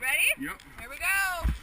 Ready? Yep. Here we go.